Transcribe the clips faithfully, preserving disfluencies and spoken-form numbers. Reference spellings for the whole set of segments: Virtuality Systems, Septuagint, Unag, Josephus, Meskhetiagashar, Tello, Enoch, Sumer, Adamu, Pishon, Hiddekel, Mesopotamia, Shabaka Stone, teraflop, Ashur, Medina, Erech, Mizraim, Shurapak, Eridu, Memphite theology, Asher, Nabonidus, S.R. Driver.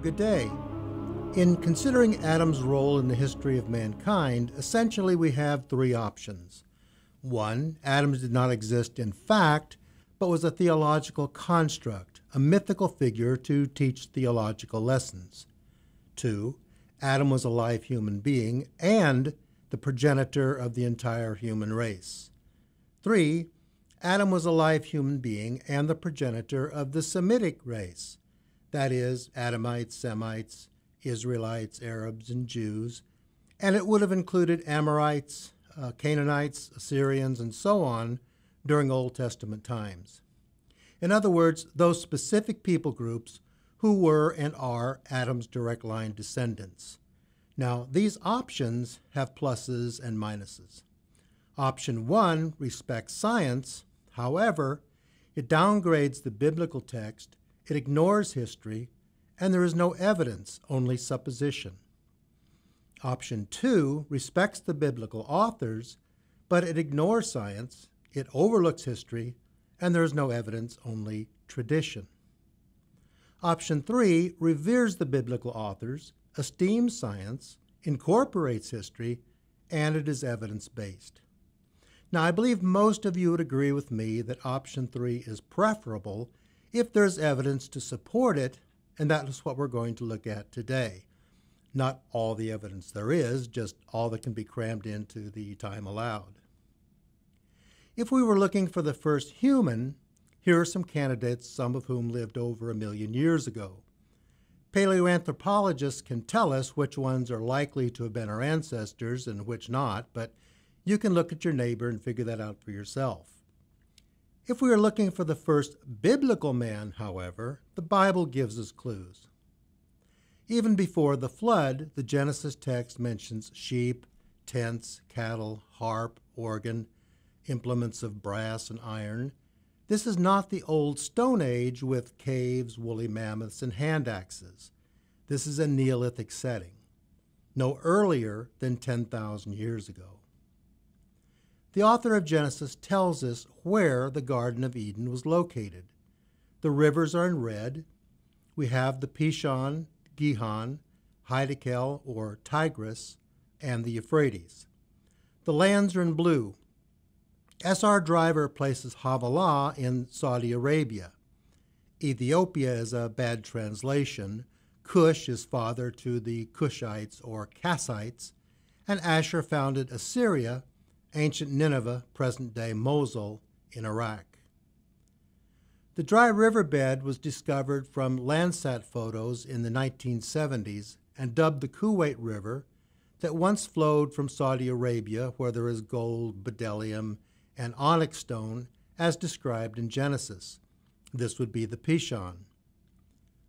Good day. In considering Adam's role in the history of mankind, essentially we have three options. One, Adam did not exist in fact, but was a theological construct, a mythical figure to teach theological lessons. Two, Adam was a live human being and the progenitor of the entire human race. Three, Adam was a live human being and the progenitor of the Semitic race. That is, Adamites, Semites, Israelites, Arabs, and Jews, and it would have included Amorites, uh, Canaanites, Assyrians, and so on during Old Testament times. In other words, those specific people groups who were and are Adam's direct line descendants. Now, these options have pluses and minuses. Option one respects science. However, it downgrades the biblical text. It ignores history, and there is no evidence, only supposition. Option two respects the biblical authors, but it ignores science, it overlooks history, and there is no evidence, only tradition. Option three reveres the biblical authors, esteems science, incorporates history, and it is evidence-based. Now, I believe most of you would agree with me that option three is preferable if there's evidence to support it, and that is what we're going to look at today. Not all the evidence there is, just all that can be crammed into the time allowed. If we were looking for the first human, here are some candidates, some of whom lived over a million years ago. Paleoanthropologists can tell us which ones are likely to have been our ancestors and which not, but you can look at your neighbor and figure that out for yourself. If we are looking for the first biblical man, however, the Bible gives us clues. Even before the flood, the Genesis text mentions sheep, tents, cattle, harp, organ, implements of brass and iron. This is not the old Stone Age with caves, woolly mammoths, and hand axes. This is a Neolithic setting, no earlier than ten thousand years ago. The author of Genesis tells us where the Garden of Eden was located. The rivers are in red. We have the Pishon, Gihon, Hiddekel, or Tigris, and the Euphrates. The lands are in blue. S R Driver places Havilah in Saudi Arabia. Ethiopia is a bad translation. Cush is father to the Cushites or Kassites, and Asher founded Assyria, ancient Nineveh, present-day Mosul, in Iraq. The dry riverbed was discovered from Landsat photos in the nineteen seventies and dubbed the Kuwait River that once flowed from Saudi Arabia, where there is gold, bdellium, and onyx stone, as described in Genesis. This would be the Pishon.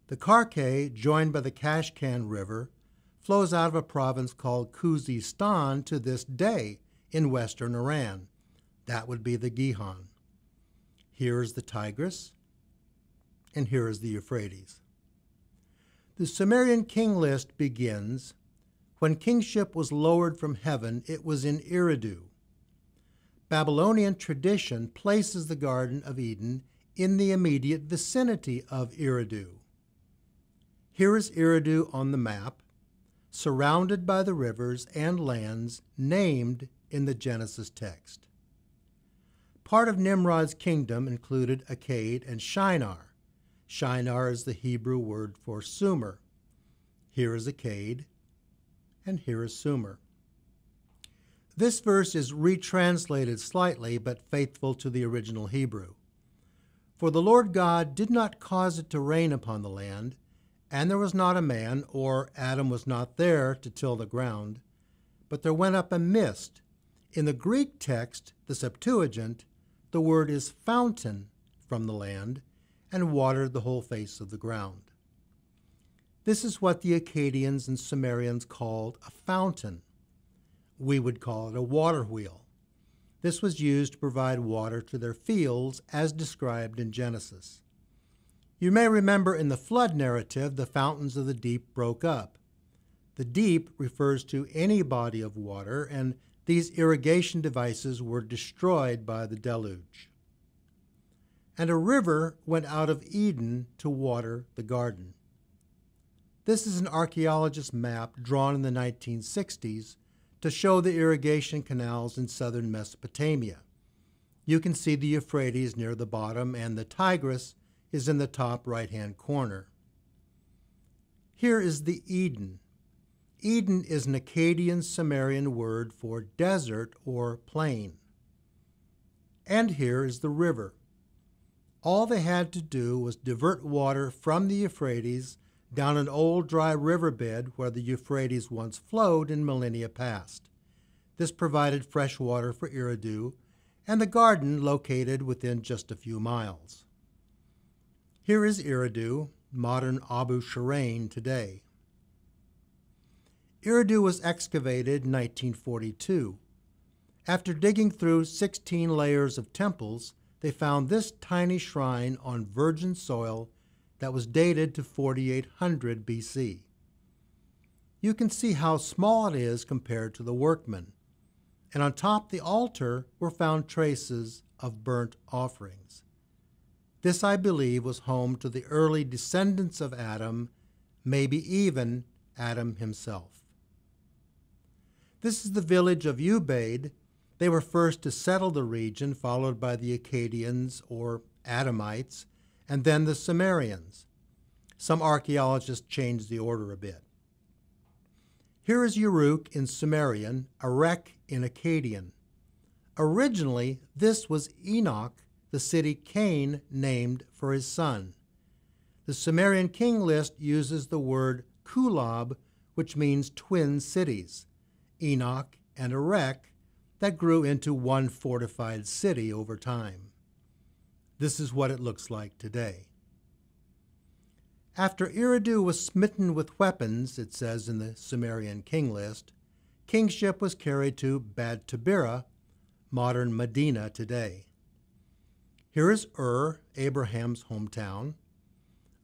The Karkay, joined by the Kashkan River, flows out of a province called Khuzestan to this day, in western Iran. That would be the Gihon. Here is the Tigris, and here is the Euphrates. The Sumerian King List begins, when kingship was lowered from heaven, it was in Eridu. Babylonian tradition places the Garden of Eden in the immediate vicinity of Eridu. Here is Eridu on the map, surrounded by the rivers and lands named in the Genesis text. Part of Nimrod's kingdom included Akkad and Shinar. Shinar is the Hebrew word for Sumer. Here is Akkad, and here is Sumer. This verse is retranslated slightly, but faithful to the original Hebrew. For the Lord God did not cause it to rain upon the land, and there was not a man, or Adam was not there to till the ground, but there went up a mist. In the Greek text, the Septuagint, the word is fountain from the land, and watered the whole face of the ground. This is what the Akkadians and Sumerians called a fountain. We would call it a water wheel. This was used to provide water to their fields, as described in Genesis. You may remember in the flood narrative, the fountains of the deep broke up. The deep refers to any body of water, and these irrigation devices were destroyed by the deluge. And a river went out of Eden to water the garden. This is an archaeologist's map drawn in the nineteen sixties to show the irrigation canals in southern Mesopotamia. You can see the Euphrates near the bottom and the Tigris is in the top right-hand corner. Here is the Eden. Eden is an Akkadian Sumerian word for desert or plain. And here is the river. All they had to do was divert water from the Euphrates down an old dry riverbed where the Euphrates once flowed in millennia past. This provided fresh water for Eridu and the garden located within just a few miles. Here is Eridu, modern Abu Shirain today. Eridu was excavated in nineteen forty-two. After digging through sixteen layers of temples, they found this tiny shrine on virgin soil that was dated to forty-eight hundred B C. You can see how small it is compared to the workmen, and on top the altar were found traces of burnt offerings. This, I believe, was home to the early descendants of Adam, maybe even Adam himself. This is the village of Ubaid. They were first to settle the region, followed by the Akkadians, or Adamites, and then the Sumerians. Some archaeologists changed the order a bit. Here is Uruk in Sumerian, Erech in Akkadian. Originally, this was Enoch, the city Cain named for his son. The Sumerian King List uses the word Kulab, which means twin cities, Enoch and Erech, that grew into one fortified city over time. This is what it looks like today. After Eridu was smitten with weapons, it says in the Sumerian King List, kingship was carried to Bad Tabirah, modern Medina today. Here is Ur, Abraham's hometown.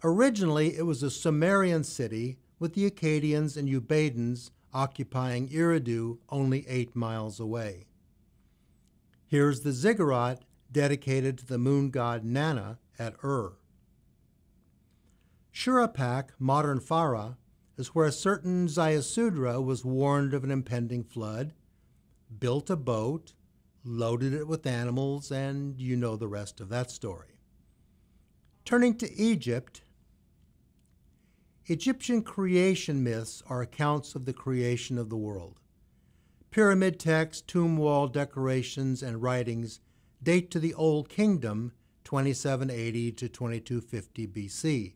Originally, it was a Sumerian city with the Akkadians and Ubaidans occupying Eridu only eight miles away. Here's the ziggurat dedicated to the moon god Nana at Ur. Shurapak, modern Farah, is where a certain Ziusudra was warned of an impending flood, built a boat, loaded it with animals, and you know the rest of that story. Turning to Egypt, Egyptian creation myths are accounts of the creation of the world. Pyramid texts, tomb wall decorations, and writings date to the Old Kingdom, twenty-seven eighty to twenty-two fifty B C.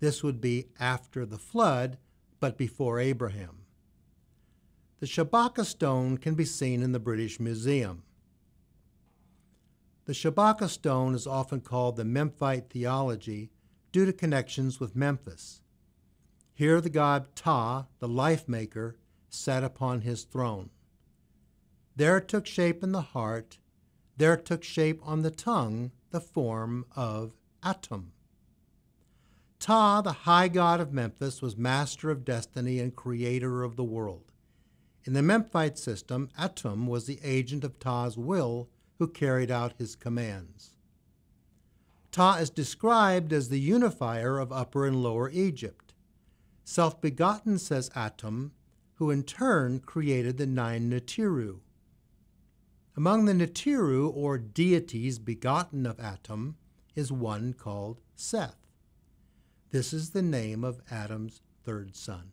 This would be after the flood, but before Abraham. The Shabaka Stone can be seen in the British Museum. The Shabaka Stone is often called the Memphite theology due to connections with Memphis. Here the god Ta, the life maker, sat upon his throne. There it took shape in the heart, there it took shape on the tongue, the form of Atum. Ta, the high god of Memphis, was master of destiny and creator of the world. In the Memphite system, Atum was the agent of Ta's will who carried out his commands. Ta is described as the unifier of Upper and Lower Egypt. Self-begotten, says Atum, who in turn created the nine Neteru. Among the Neteru, or deities begotten of Atum, is one called Seth. This is the name of Adam's third son.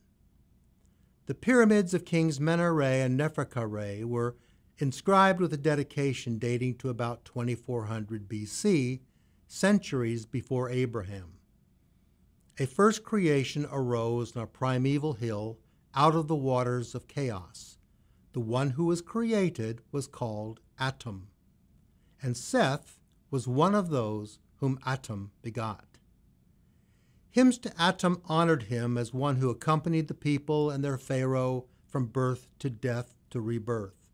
The pyramids of kings Menare and Neferkare were inscribed with a dedication dating to about twenty-four hundred B C, centuries before Abraham. A first creation arose on a primeval hill out of the waters of chaos. The one who was created was called Atum, and Seth was one of those whom Atum begot. Hymns to Atum honored him as one who accompanied the people and their pharaoh from birth to death to rebirth.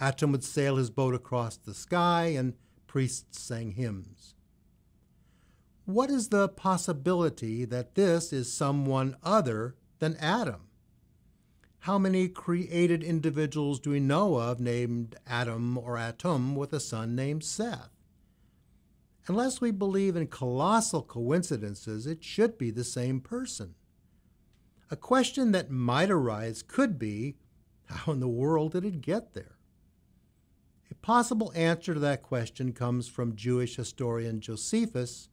Atum would sail his boat across the sky, and priests sang hymns. What is the possibility that this is someone other than Adam? How many created individuals do we know of named Adam or Atum with a son named Seth? Unless we believe in colossal coincidences, it should be the same person. A question that might arise could be, how in the world did it get there? A possible answer to that question comes from Jewish historian Josephus,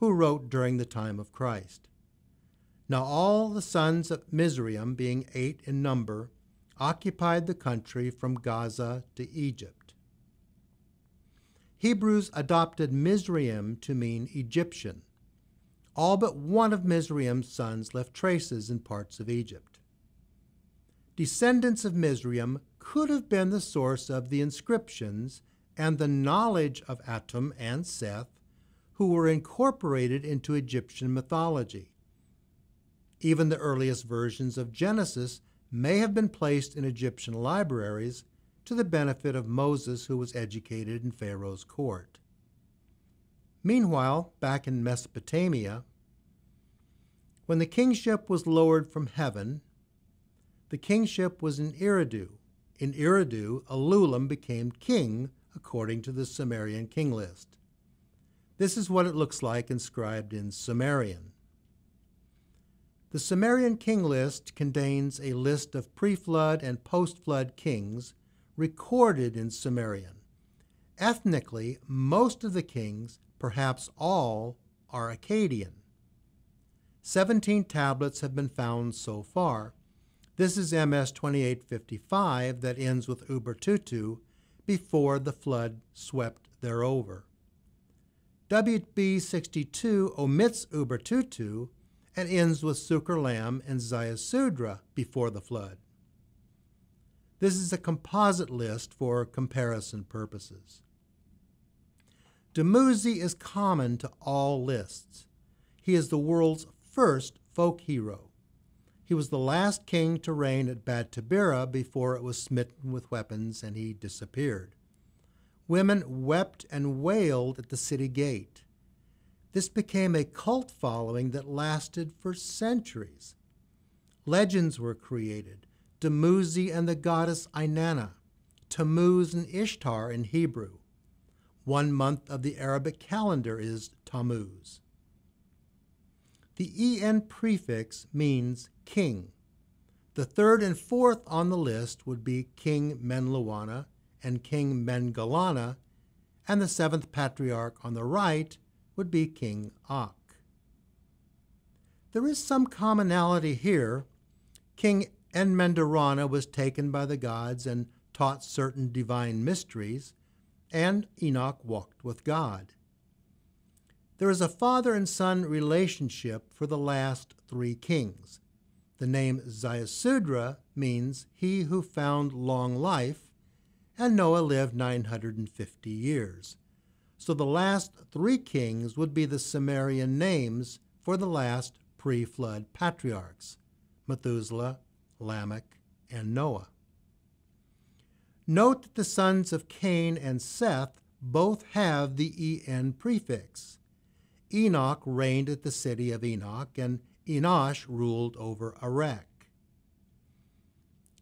who wrote during the time of Christ. Now all the sons of Mizraim, being eight in number, occupied the country from Gaza to Egypt. Hebrews adopted Mizraim to mean Egyptian. All but one of Mizraim's sons left traces in parts of Egypt. Descendants of Mizraim could have been the source of the inscriptions and the knowledge of Atum and Seth, who were incorporated into Egyptian mythology. Even the earliest versions of Genesis may have been placed in Egyptian libraries to the benefit of Moses, who was educated in Pharaoh's court. Meanwhile, back in Mesopotamia, when the kingship was lowered from heaven, the kingship was in Eridu. In Eridu, Alulam became king according to the Sumerian King List. This is what it looks like inscribed in Sumerian. The Sumerian King List contains a list of pre-flood and post-flood kings recorded in Sumerian. Ethnically, most of the kings, perhaps all, are Akkadian. Seventeen tablets have been found so far. This is M S twenty-eight fifty-five that ends with Ubar-tutu, before the flood swept thereover. W B sixty-two omits Ubar-tutu and ends with Sukerlam and Ziusudra before the flood. This is a composite list for comparison purposes. Dumuzi is common to all lists. He is the world's first folk hero. He was the last king to reign at Bad Tabirah before it was smitten with weapons and he disappeared. Women wept and wailed at the city gate. This became a cult following that lasted for centuries. Legends were created, Dumuzi and the goddess Inanna, Tammuz and Ishtar in Hebrew. One month of the Arabic calendar is Tammuz. The E N prefix means king. The third and fourth on the list would be King Menluana and King Mengalana, and the seventh patriarch on the right would be King Ak. There is some commonality here. King Enmendarana was taken by the gods and taught certain divine mysteries, and Enoch walked with God. There is a father and son relationship for the last three kings. The name Ziusudra means he who found long life, and Noah lived nine hundred fifty years. So the last three kings would be the Sumerian names for the last pre-flood patriarchs, Methuselah, Lamech, and Noah. Note that the sons of Cain and Seth both have the E N prefix. Enoch reigned at the city of Enoch, and Enosh ruled over Erech.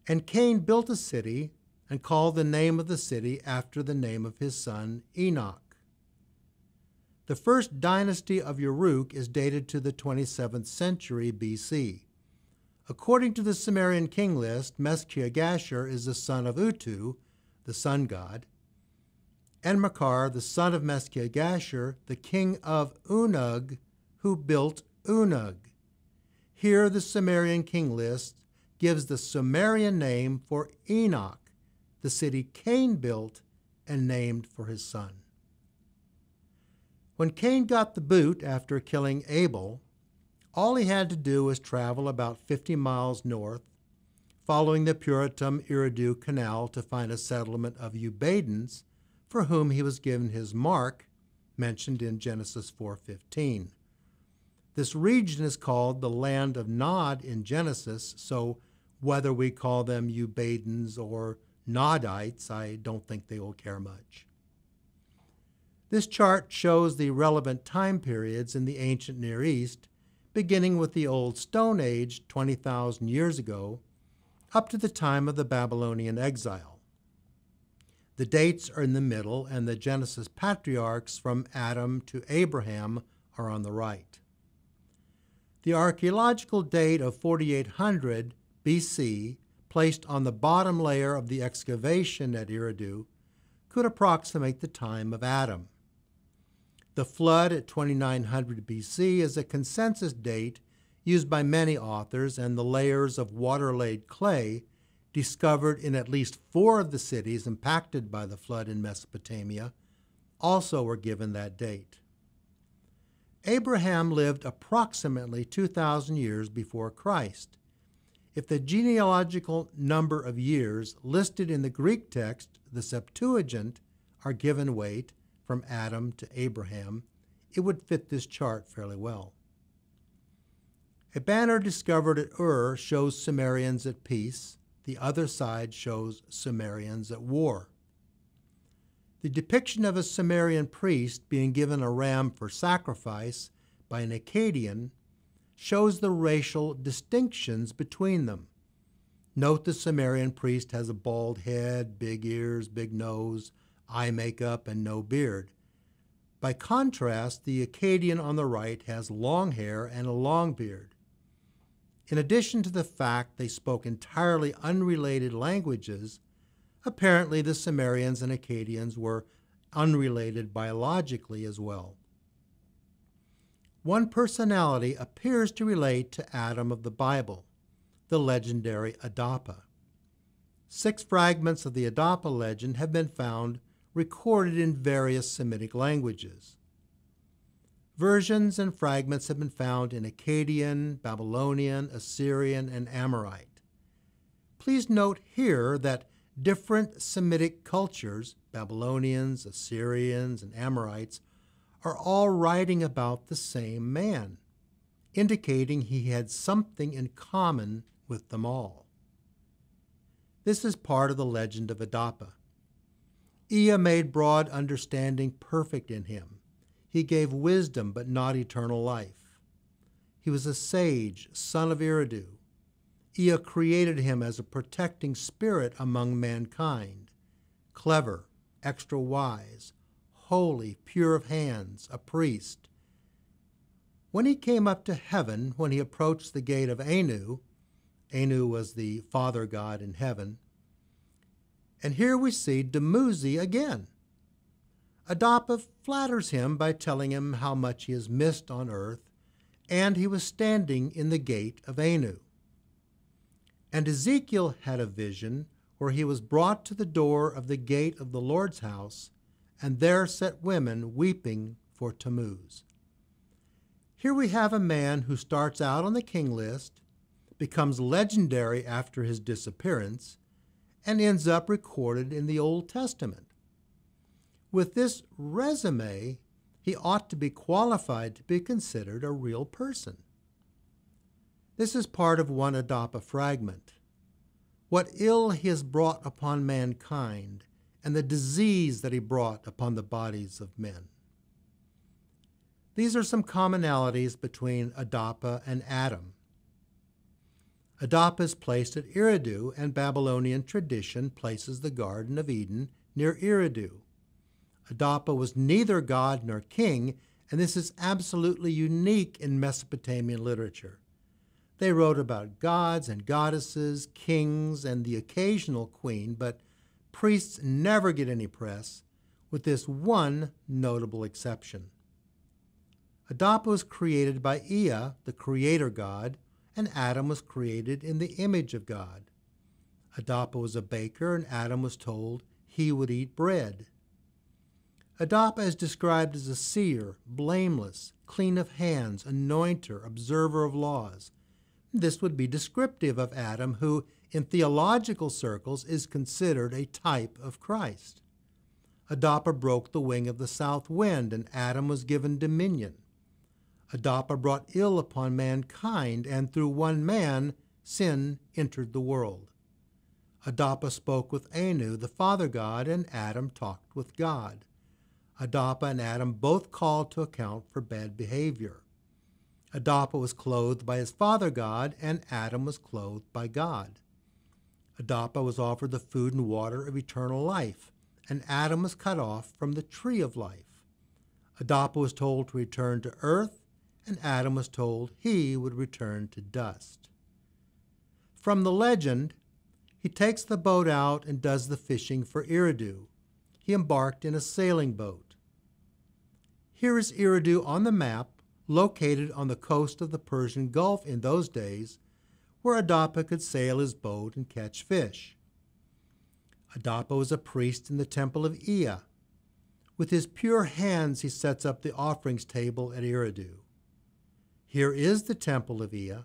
And Cain built a city and called the name of the city after the name of his son Enoch. The first dynasty of Uruk is dated to the twenty-seventh century B C. According to the Sumerian King List, Meskhetiagashar is the son of Utu, the sun god. Enmerkar, the son of Meskhetiagashar, the king of Unag, who built Unag. Here the Sumerian King List gives the Sumerian name for Enoch, the city Cain built and named for his son. When Cain got the boot after killing Abel, all he had to do was travel about fifty miles north, following the Puritum-Eridu Canal to find a settlement of Ubaidans, for whom he was given his mark, mentioned in Genesis four fifteen. This region is called the land of Nod in Genesis, so whether we call them Ubaidans or Nodites, I don't think they will care much. This chart shows the relevant time periods in the ancient Near East, beginning with the Old Stone Age twenty thousand years ago, up to the time of the Babylonian exile. The dates are in the middle, and the Genesis patriarchs from Adam to Abraham are on the right. The archaeological date of forty-eight hundred B C, placed on the bottom layer of the excavation at Eridu, could approximate the time of Atum. The flood at twenty-nine hundred B C is a consensus date used by many authors, and the layers of water-laid clay discovered in at least four of the cities impacted by the flood in Mesopotamia also were given that date. Abraham lived approximately two thousand years before Christ. If the genealogical number of years listed in the Greek text, the Septuagint, are given weight from Adam to Abraham, it would fit this chart fairly well. A banner discovered at Ur shows Sumerians at peace. The other side shows Sumerians at war. The depiction of a Sumerian priest being given a ram for sacrifice by an Akkadian shows the racial distinctions between them. Note the Sumerian priest has a bald head, big ears, big nose, eye makeup, and no beard. By contrast, the Akkadian on the right has long hair and a long beard. In addition to the fact they spoke entirely unrelated languages, apparently, the Sumerians and Akkadians were unrelated biologically as well. One personality appears to relate to Adam of the Bible, the legendary Adapa. Six fragments of the Adapa legend have been found recorded in various Semitic languages. Versions and fragments have been found in Akkadian, Babylonian, Assyrian, and Amorite. Please note here that different Semitic cultures, Babylonians, Assyrians, and Amorites, are all writing about the same man, indicating he had something in common with them all. This is part of the legend of Adapa. Ea made broad understanding perfect in him. He gave wisdom, but not eternal life. He was a sage, son of Eridu. Ea created him as a protecting spirit among mankind, clever, extra wise, holy, pure of hands, a priest. When he came up to heaven, when he approached the gate of Anu, Anu was the father god in heaven, and here we see Dumuzi again. Adapa flatters him by telling him how much he has missed on earth, and he was standing in the gate of Anu. And Ezekiel had a vision where he was brought to the door of the gate of the Lord's house, and there sat women weeping for Tammuz. Here we have a man who starts out on the king list, becomes legendary after his disappearance, and ends up recorded in the Old Testament. With this resume, he ought to be qualified to be considered a real person. This is part of one Adapa fragment. What ill he has brought upon mankind, and the disease that he brought upon the bodies of men. These are some commonalities between Adapa and Adam. Adapa is placed at Eridu, and Babylonian tradition places the Garden of Eden near Eridu. Adapa was neither god nor king, and this is absolutely unique in Mesopotamian literature. They wrote about gods and goddesses, kings, and the occasional queen, but priests never get any press, with this one notable exception. Adapa was created by Ea, the creator god, and Adam was created in the image of God. Adapa was a baker, and Adam was told he would eat bread. Adapa is described as a seer, blameless, clean of hands, anointer, observer of laws. This would be descriptive of Adam, who, in theological circles, is considered a type of Christ. Adapa broke the wing of the south wind, and Adam was given dominion. Adapa brought ill upon mankind, and through one man, sin entered the world. Adapa spoke with Anu, the father god, and Adam talked with God. Adapa and Adam both called to account for bad behavior. Adapa was clothed by his father god, and Adam was clothed by God. Adapa was offered the food and water of eternal life, and Adam was cut off from the tree of life. Adapa was told to return to earth, and Adam was told he would return to dust. From the legend, he takes the boat out and does the fishing for Eridu. He embarked in a sailing boat. Here is Eridu on the map, located on the coast of the Persian Gulf in those days, where Adapa could sail his boat and catch fish. Adapa was a priest in the temple of Ea. With his pure hands he sets up the offerings table at Eridu. Here is the temple of Ea,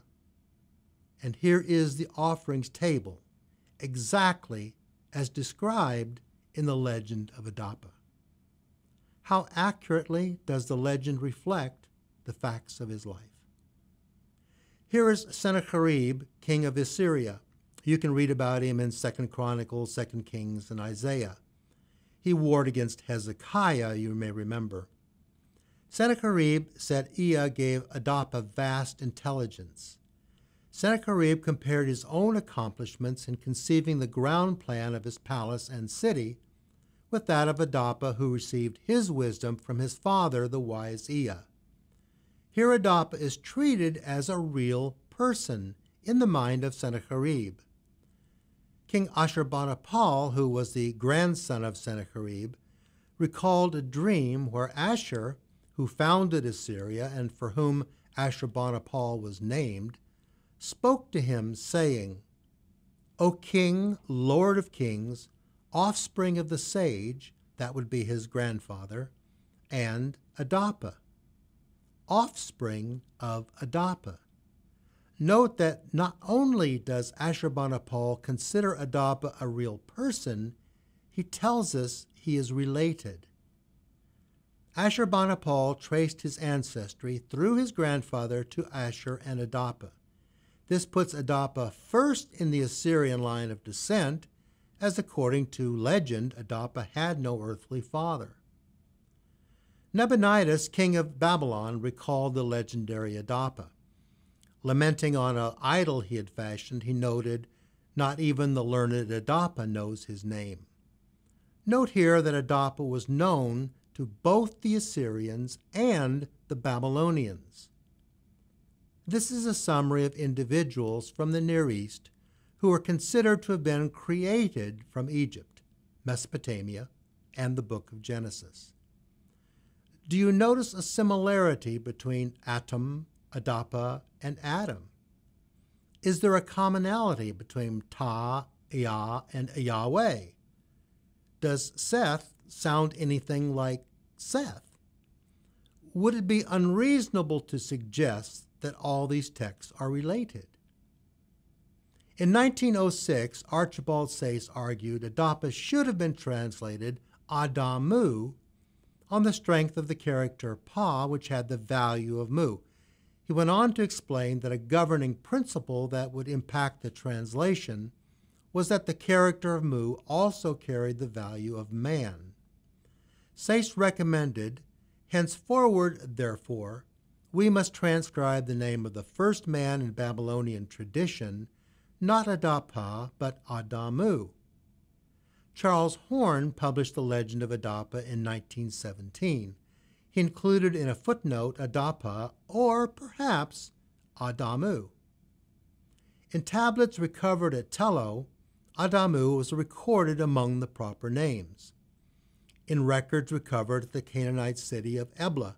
and here is the offerings table, exactly as described in the legend of Adapa. How accurately does the legend reflect the facts of his life? Here is Sennacherib, king of Assyria. You can read about him in Second Chronicles, Second Kings, and Isaiah. He warred against Hezekiah, you may remember. Sennacherib said Ea gave Adapa vast intelligence. Sennacherib compared his own accomplishments in conceiving the ground plan of his palace and city with that of Adapa, who received his wisdom from his father, the wise Ea. Here Adapa is treated as a real person in the mind of Sennacherib. King Ashurbanipal, who was the grandson of Sennacherib, recalled a dream where Ashur, who founded Assyria and for whom Ashurbanipal was named, spoke to him, saying, "O king, lord of kings, offspring of the sage," that would be his grandfather, "and Adapa." Offspring of Adapa. Note that not only does Ashurbanipal consider Adapa a real person, he tells us he is related. Ashurbanipal traced his ancestry through his grandfather to Ashur and Adapa. This puts Adapa first in the Assyrian line of descent, as according to legend, Adapa had no earthly father. Nabonidus, king of Babylon, recalled the legendary Adapa. Lamenting on an idol he had fashioned, he noted, "Not even the learned Adapa knows his name." Note here that Adapa was known to both the Assyrians and the Babylonians. This is a summary of individuals from the Near East who are considered to have been created from Egypt, Mesopotamia, and the Book of Genesis. Do you notice a similarity between Atum, Adapa, and Adam? Is there a commonality between Ta, Ea, and Yahweh? Does Seth sound anything like Seth? Would it be unreasonable to suggest that all these texts are related? In nineteen oh six, Archibald Sayce argued Adapa should have been translated Adamu, on the strength of the character Pa, which had the value of Mu. He went on to explain that a governing principle that would impact the translation was that the character of Mu also carried the value of man. Sayce recommended, "Henceforward, therefore, we must transcribe the name of the first man in Babylonian tradition, not Adapa, but Adamu." Charles Horne published The Legend of Adapa in nineteen seventeen. He included in a footnote Adapa, or perhaps Adamu. In tablets recovered at Tello, Adamu was recorded among the proper names. In records recovered at the Canaanite city of Ebla,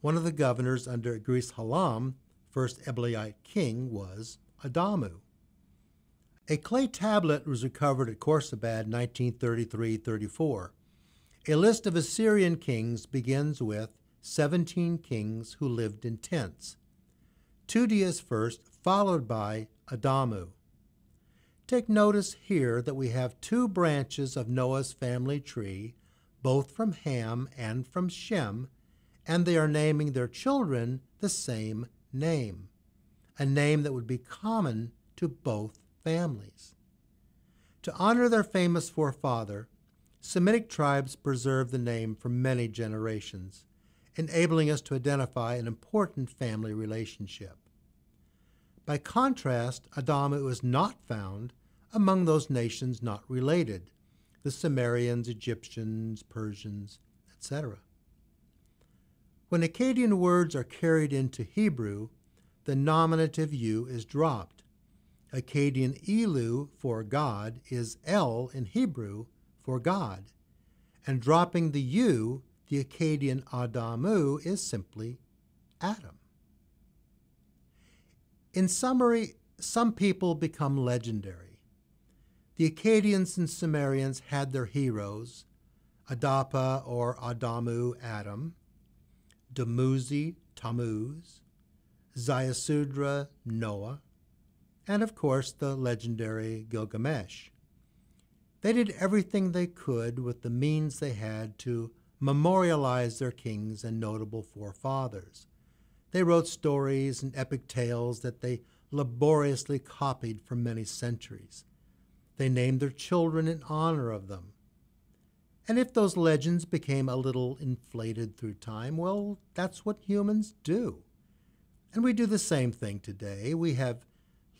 one of the governors under Agris-Halam, first Eblaite king, was Adamu. A clay tablet was recovered at Khorsabad, nineteen thirty-three thirty-four. A list of Assyrian kings begins with seventeen kings who lived in tents. Tuti is first, followed by Adamu. Take notice here that we have two branches of Noah's family tree, both from Ham and from Shem, and they are naming their children the same name, a name that would be common to both families. To honor their famous forefather, Semitic tribes preserved the name for many generations, enabling us to identify an important family relationship. By contrast, Adamu is not found among those nations not related, the Sumerians, Egyptians, Persians, et cetera. When Akkadian words are carried into Hebrew, the nominative U is dropped. Akkadian Elu for God is El in Hebrew for God. And dropping the U, the Akkadian Adamu is simply Atum. In summary, some people become legendary. The Akkadians and Sumerians had their heroes, Adapa or Adamu, Atum, Dumuzi, Tammuz, Ziusudra, Noah, and of course the legendary Gilgamesh. They did everything they could with the means they had to memorialize their kings and notable forefathers. They wrote stories and epic tales that they laboriously copied for many centuries. They named their children in honor of them. And if those legends became a little inflated through time, well, that's what humans do. And we do the same thing today. We have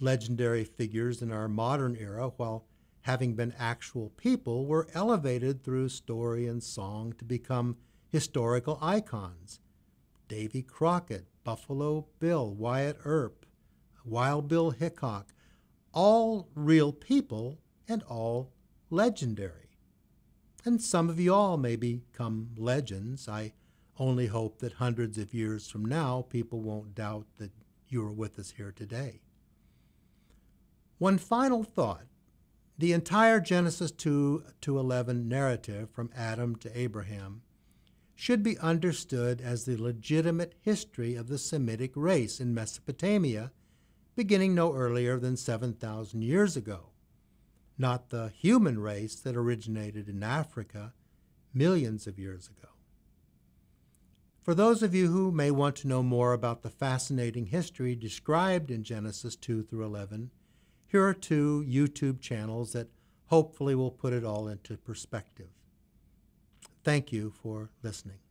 legendary figures in our modern era, while having been actual people, were elevated through story and song to become historical icons. Davy Crockett, Buffalo Bill, Wyatt Earp, Wild Bill Hickok, all real people and all legendary. And some of you all may become legends. I only hope that hundreds of years from now, people won't doubt that you are with us here today. One final thought. The entire Genesis two to eleven narrative from Adam to Abraham should be understood as the legitimate history of the Semitic race in Mesopotamia, beginning no earlier than seven thousand years ago, not the human race that originated in Africa millions of years ago. For those of you who may want to know more about the fascinating history described in Genesis two through eleven, here are two YouTube channels that hopefully will put it all into perspective. Thank you for listening.